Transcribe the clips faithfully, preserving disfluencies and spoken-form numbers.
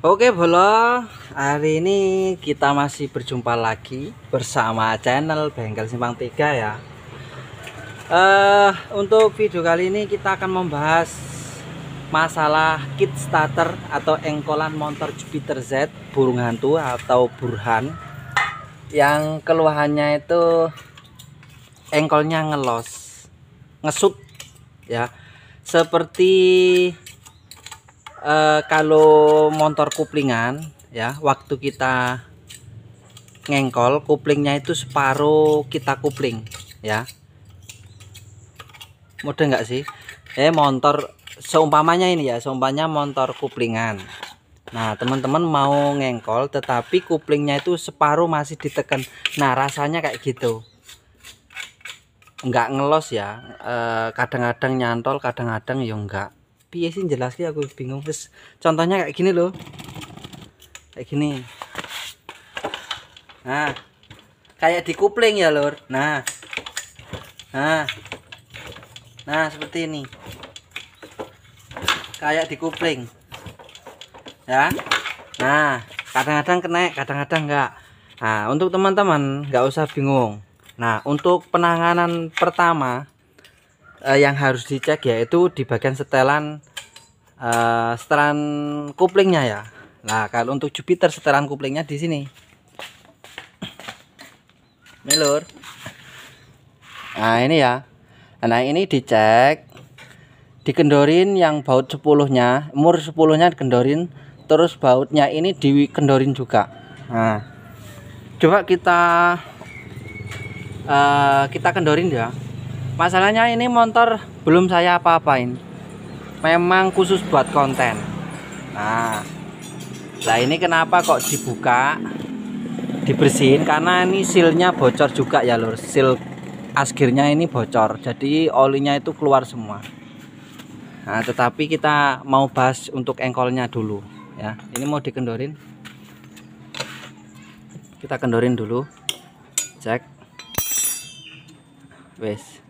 Oke bolo, hari ini kita masih berjumpa lagi bersama channel Bengkel Simpang Tiga ya. Uh, untuk video kali ini kita akan membahas masalah kit starter atau engkolan motor Jupiter Z burung hantu atau burhan yang keluhannya itu engkolnya ngelos, ngesut ya, seperti Uh, kalau motor kuplingan ya, waktu kita ngengkol kuplingnya itu separuh kita kupling ya, mudah nggak sih? Eh motor seumpamanya ini ya, seumpamanya motor kuplingan. Nah teman-teman mau ngengkol tetapi kuplingnya itu separuh masih ditekan. Nah rasanya kayak gitu, nggak ngelos ya, kadang-kadang uh, nyantol, kadang-kadang ya nggak. Piye sih jelasnya, aku bingung. Terus contohnya kayak gini loh, kayak gini. Nah kayak dikupling ya lor. Nah nah nah seperti ini, kayak dikupling ya. Nah kadang-kadang kena, kadang-kadang enggak. Nah untuk teman-teman nggak usah bingung. Nah untuk penanganan pertama yang harus dicek yaitu di bagian setelan uh, setelan kuplingnya ya. Nah kalau untuk Jupiter setelan kuplingnya di sini ini lur. Nah ini ya, nah ini dicek, dikendorin yang baut sepuluhnya, mur sepuluhnya dikendorin, terus bautnya ini dikendorin juga. Nah coba kita uh, kita kendorin ya. Masalahnya ini motor belum saya apa-apain, memang khusus buat konten. Nah, nah ini kenapa kok dibuka, dibersihin? Karena ini sealnya bocor juga ya lur, seal asgirnya ini bocor, jadi olinya itu keluar semua. Nah, tetapi kita mau bahas untuk engkolnya dulu ya. Ini mau dikendorin, kita kendorin dulu, cek, wes.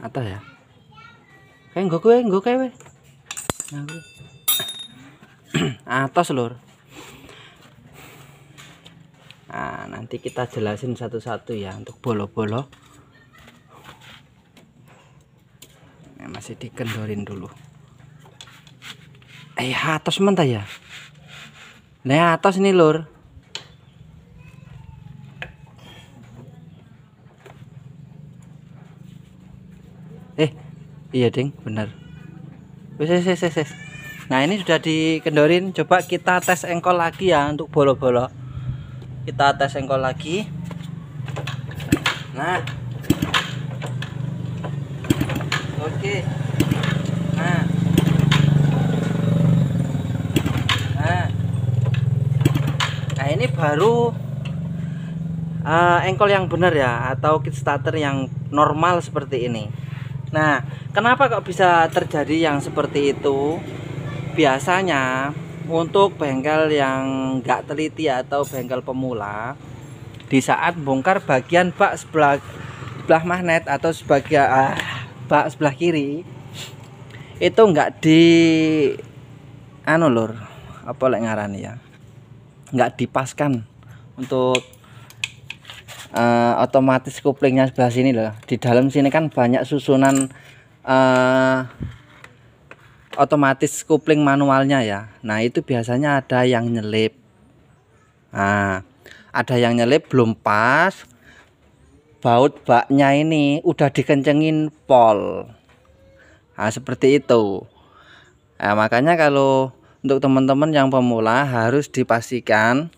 Atas ya, kayak nggak kue nggak kue, atas lur. Nah nanti kita jelasin satu-satu ya untuk bolo-bolo. Nah, masih dikendorin dulu. Eh atas mentah ya, nah atas ini lur. Eh, iya ding, bener. Wes, wes, wes, wes. Nah ini sudah dikendorin. Coba kita tes engkol lagi ya untuk bolo-bolo. Kita tes engkol lagi. Nah, oke. Nah, nah, nah ini baru uh, engkol yang bener ya, atau kit starter yang normal seperti ini. Nah, kenapa kok bisa terjadi yang seperti itu? Biasanya untuk bengkel yang nggak teliti atau bengkel pemula, di saat bongkar bagian bak sebelah, sebelah magnet atau sebagian ah, bak sebelah kiri, itu nggak di anu lur, apa lek ngarani ya, nggak dipaskan untuk Uh, otomatis kuplingnya sebelah sini loh. Di dalam sini kan banyak susunan uh, otomatis kupling manualnya ya. Nah itu biasanya ada yang nyelip. Nah, ada yang nyelip belum pas, baut baknya ini udah dikencengin pol. Nah, seperti itu. Nah, makanya kalau untuk teman-teman yang pemula harus dipastikan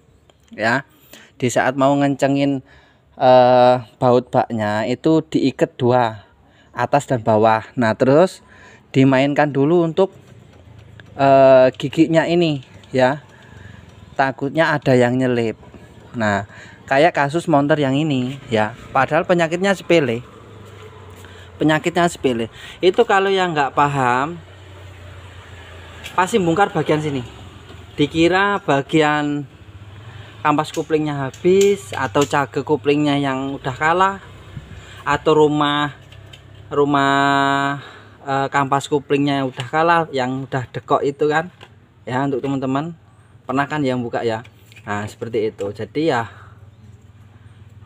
ya, di saat mau ngencengin Uh, baut baknya itu diikat dua, atas dan bawah. Nah terus dimainkan dulu untuk uh, giginya ini ya, takutnya ada yang nyelip. Nah kayak kasus motor yang ini ya, padahal penyakitnya sepele, penyakitnya sepele. Itu kalau yang nggak paham pasti bongkar bagian sini, dikira bagian kampas kuplingnya habis, atau cage kuplingnya yang udah kalah, atau rumah rumah eh, kampas kuplingnya udah kalah, yang udah dekok itu kan ya, untuk teman-teman pernah kan yang buka ya. Nah seperti itu. Jadi ya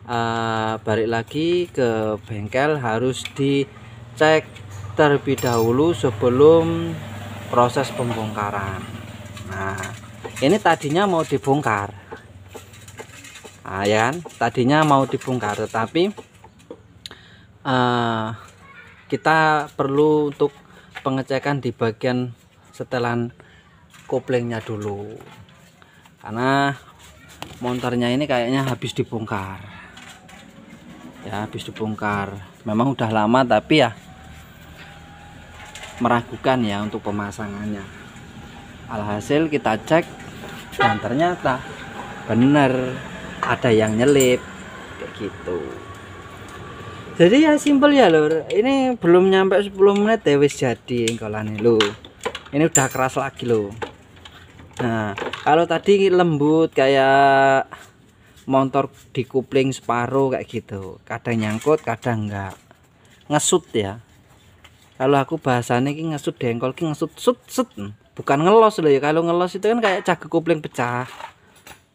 Uh, balik lagi ke bengkel harus dicek terlebih dahulu sebelum proses pembongkaran. Nah ini tadinya mau dibongkar, nah, ya kan? Tadinya mau dibongkar, tetapi uh, kita perlu untuk pengecekan di bagian setelan koplingnya dulu, karena monternya ini kayaknya habis dibongkar ya, habis dibongkar. Memang udah lama tapi ya meragukan ya untuk pemasangannya. Alhasil kita cek dan ternyata bener ada yang nyelip kayak gitu. Jadi ya simpel ya lur, ini belum nyampe sepuluh menit ya wis jadi engkolane lo. Ini udah keras lagi lo. Nah kalau tadi lembut kayak motor dikupling separuh kayak gitu, kadang nyangkut kadang enggak, ngesut ya. Kalau aku bahasannya ini ngesut, dengkol ini ngesut, sut sut, bukan ngelos loh ya. Kalau ngelos itu kan kayak cage kupling pecah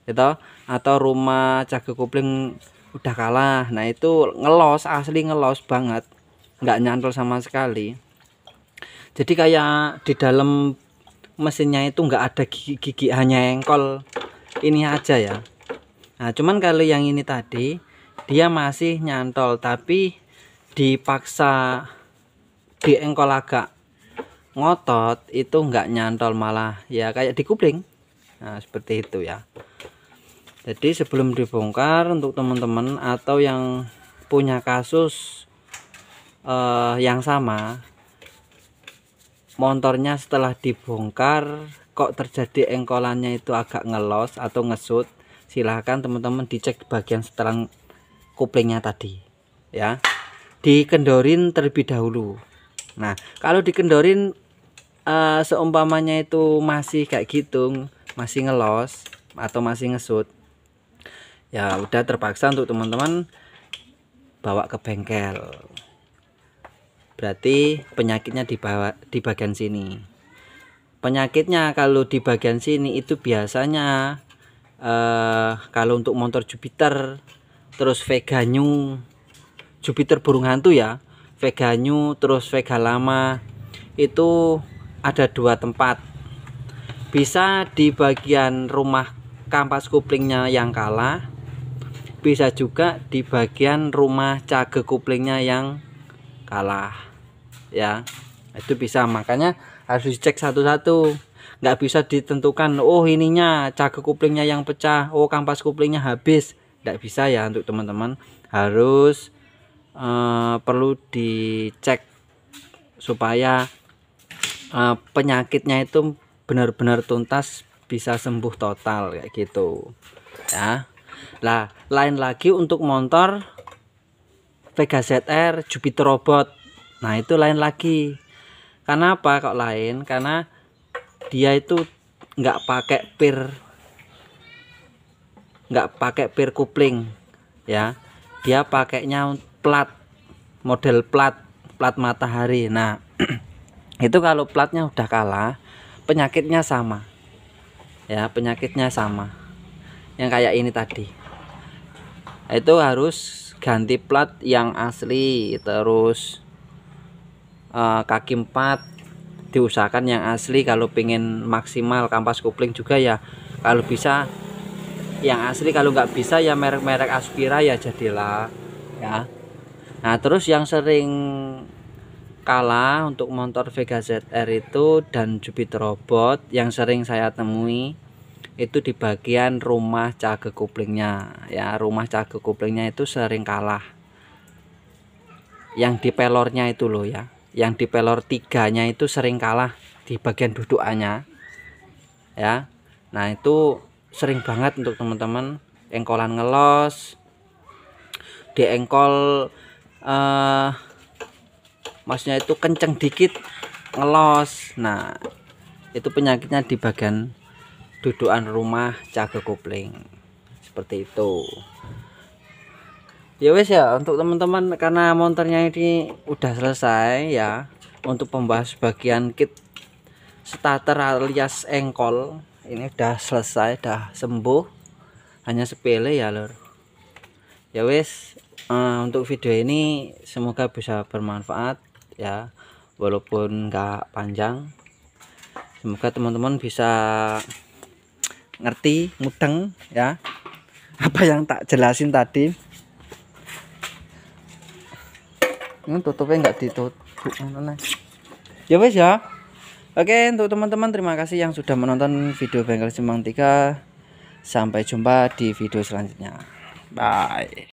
gitu, atau rumah cage kupling udah kalah. Nah itu ngelos, asli ngelos banget, nggak nyantol sama sekali. Jadi kayak di dalam mesinnya itu nggak ada gigi-gigi, hanya engkol ini aja ya. Nah cuman kalau yang ini tadi dia masih nyantol, tapi dipaksa diengkol agak ngotot itu nggak nyantol, malah ya kayak dikupling. Nah seperti itu ya. Jadi sebelum dibongkar untuk teman-teman atau yang punya kasus eh, yang sama, motornya setelah dibongkar kok terjadi engkolannya itu agak ngelos atau ngesut, silahkan teman-teman dicek di bagian setelan kuplingnya tadi ya, dikendorin terlebih dahulu. Nah kalau dikendorin uh, seumpamanya itu masih kayak gitu, masih ngelos atau masih ngesut, ya udah terpaksa untuk teman-teman bawa ke bengkel, berarti penyakitnya dibawa di bagian sini. Penyakitnya kalau di bagian sini itu biasanya Uh, kalau untuk motor Jupiter, terus Vega New, Jupiter burung hantu ya, Vega New terus Vega Lama, itu ada dua tempat. Bisa di bagian rumah kampas kuplingnya yang kalah, bisa juga di bagian rumah cage kuplingnya yang kalah ya. Itu bisa, makanya harus dicek satu-satu. Nggak bisa ditentukan, oh ininya cage kuplingnya yang pecah, oh kampas kuplingnya habis, nggak bisa ya. Untuk teman-teman harus uh, perlu dicek supaya uh, penyakitnya itu benar-benar tuntas, bisa sembuh total kayak gitu ya. Lah lain lagi untuk motor Vega Z R Jupiter Robot, nah itu lain lagi. Kenapa kok lain? Karena dia itu nggak pakai pir, nggak pakai pir kupling ya, dia pakainya plat, model plat, plat matahari. Nah itu kalau platnya udah kalah penyakitnya sama ya, penyakitnya sama yang kayak ini tadi. Itu harus ganti plat yang asli, terus uh, kaki empat diusahakan yang asli kalau pengen maksimal. Kampas kopling juga ya kalau bisa yang asli, kalau nggak bisa ya merek-merek Aspira ya jadilah ya. Nah terus yang sering kalah untuk motor Vega Z R itu dan Jupiter Robot yang sering saya temui itu di bagian rumah cage koplingnya ya, rumah cage koplingnya itu sering kalah, yang di pelornya itu loh ya, yang di pelor tiganya itu sering kalah di bagian dudukannya ya. Nah itu sering banget untuk teman-teman engkolan ngelos, diengkol eh, maksudnya itu kenceng dikit ngelos. Nah itu penyakitnya di bagian dudukan rumah cage kopling seperti itu. Ya wes ya untuk teman-teman, karena monternya ini udah selesai ya, untuk membahas bagian kit starter alias engkol. Ini udah selesai, udah sembuh, hanya sepele ya lor. Ya wes, uh, untuk video ini semoga bisa bermanfaat ya, walaupun nggak panjang. Semoga teman-teman bisa ngerti, mudeng ya, apa yang tak jelasin tadi. Ini tutupnya nggak ditutup. Ya wes ya. Oke, untuk teman-teman terima kasih yang sudah menonton video Bengkel Simpang Tiga. Sampai jumpa di video selanjutnya. Bye.